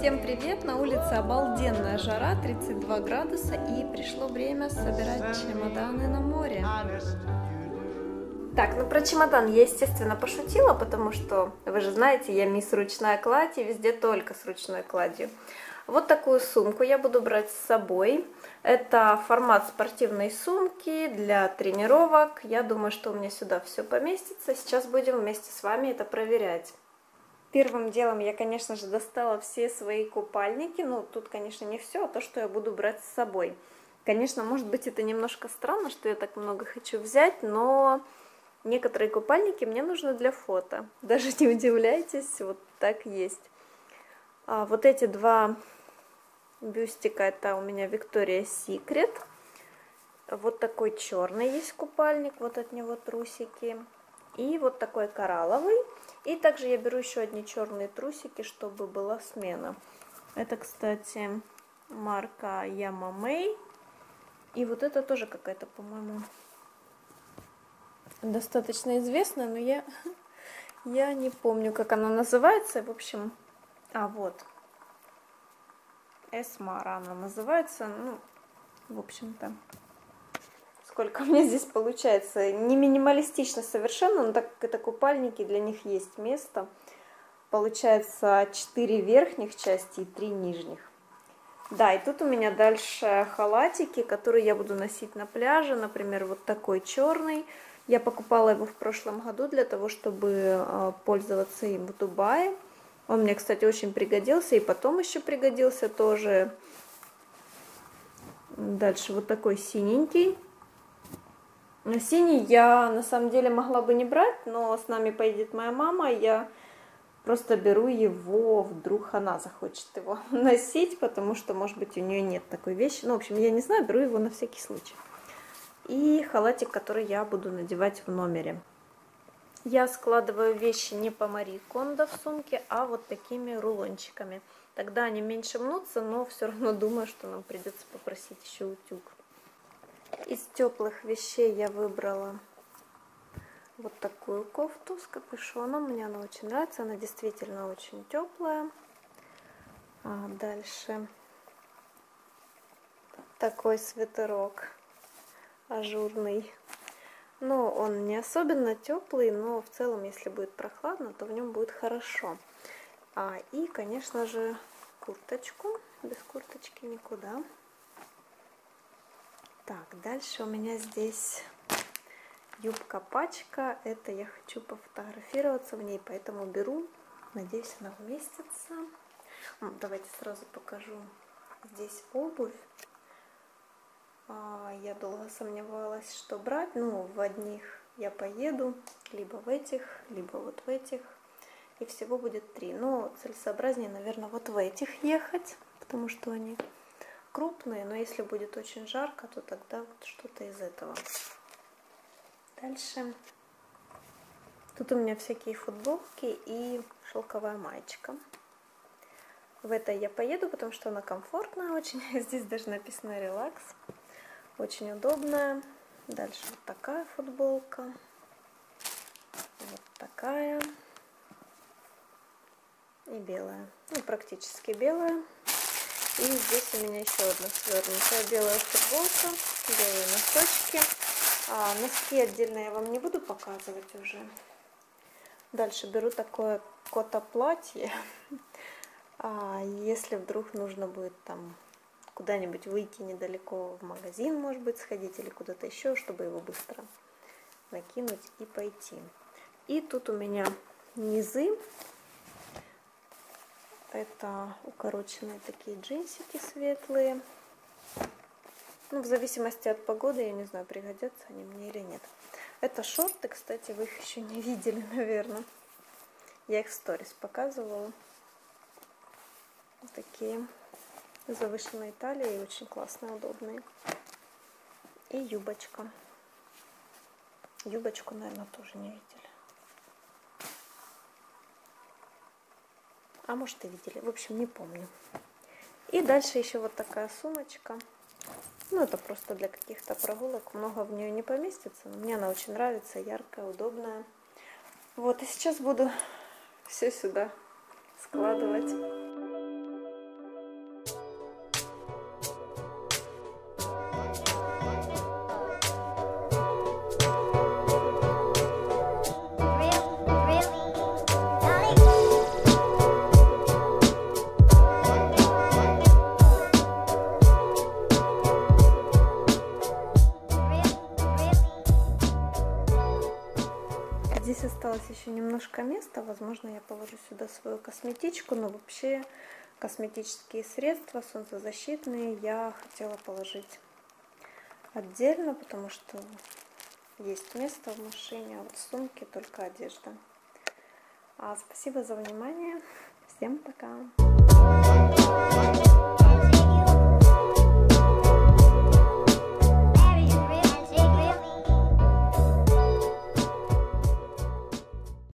Всем привет! На улице обалденная жара, 32 градуса, и пришло время собирать чемоданы на море. Так, ну про чемодан я, естественно, пошутила, потому что, вы же знаете, я мисс ручная кладь, и везде только с ручной кладью. Вот такую сумку я буду брать с собой. Это формат спортивной сумки для тренировок. Я думаю, что у меня сюда все поместится. Сейчас будем вместе с вами это проверять. Первым делом я, конечно же, достала все свои купальники. Ну, тут, конечно, не все, а то, что я буду брать с собой. Конечно, может быть, это немножко странно, что я так много хочу взять, но некоторые купальники мне нужны для фото. Даже не удивляйтесь, вот так есть. А вот эти два бюстика, это у меня Victoria's Secret. Вот такой черный есть купальник, вот от него трусики. И вот такой коралловый. И также я беру еще одни черные трусики, чтобы была смена. Это, кстати, марка Yamame. И вот это тоже какая-то, по-моему, достаточно известная, но я не помню, как она называется. В общем, вот. Эсмара она называется. Ну, в общем-то. Сколько у меня здесь получается, не минималистично совершенно, но так как это купальники, для них есть место. Получается 4 верхних части и 3 нижних. Да, и тут у меня дальше халатики, которые я буду носить на пляже, например, вот такой черный. Я покупала его в прошлом году для того, чтобы пользоваться им в Дубае. Он мне, кстати, очень пригодился, и потом еще пригодился тоже. Дальше вот такой синенький. Синий я на самом деле могла бы не брать, но с нами поедет моя мама, я просто беру его, вдруг она захочет его носить, потому что, может быть, у нее нет такой вещи. Ну, в общем, я не знаю, беру его на всякий случай. И халатик, который я буду надевать в номере. Я складываю вещи не по Мари Кондо в сумке, а вот такими рулончиками. Тогда они меньше мнутся, но все равно думаю, что нам придется попросить еще утюг. Из теплых вещей я выбрала вот такую кофту с капюшоном. Мне она очень нравится, она действительно очень теплая. А дальше такой свитерок ажурный. Но он не особенно теплый, но в целом, если будет прохладно, то в нем будет хорошо. И, конечно же, курточку. Без курточки никуда. Так, дальше у меня здесь юбка-пачка, это я хочу пофотографироваться в ней, поэтому беру, надеюсь, она вместится. Давайте сразу покажу здесь обувь. Я долго сомневалась, что брать, ну, в одних я поеду, либо в этих, либо вот в этих, и всего будет 3, но целесообразнее, наверное, вот в этих ехать, потому что они крупные, но если будет очень жарко, то тогда вот что-то из этого. Дальше. Тут у меня всякие футболки и шелковая маечка. В это я поеду, потому что она комфортная очень. Здесь даже написано «релакс». Очень удобная. Дальше вот такая футболка. Вот такая. И белая. Ну, практически белая. И здесь у меня еще одна свернутая белая футболка, белые носочки. Носки отдельно я вам не буду показывать уже. Дальше беру такое кота-платье. Если вдруг нужно будет там куда-нибудь выйти недалеко в магазин, может быть, сходить или куда-то еще, чтобы его быстро накинуть и пойти. И тут у меня низы. Это укороченные такие джинсики светлые. Ну, в зависимости от погоды, я не знаю, пригодятся они мне или нет. Это шорты, кстати, вы их еще не видели, наверное. Я их в сторис показывала. Вот такие завышенные талии, очень классные, удобные. И юбочка. Юбочку, наверное, тоже не видели. А может, и видели. В общем, не помню. И дальше еще вот такая сумочка. Ну, это просто для каких-то прогулок. Много в нее не поместится. Но мне она очень нравится. Яркая, удобная. Вот, и сейчас буду все сюда складывать. осталось еще немножко места, возможно, я положу сюда свою косметичку, но вообще косметические средства солнцезащитные я хотела положить отдельно, потому что есть место в машине, а вот в сумке только одежда. Спасибо за внимание, всем пока!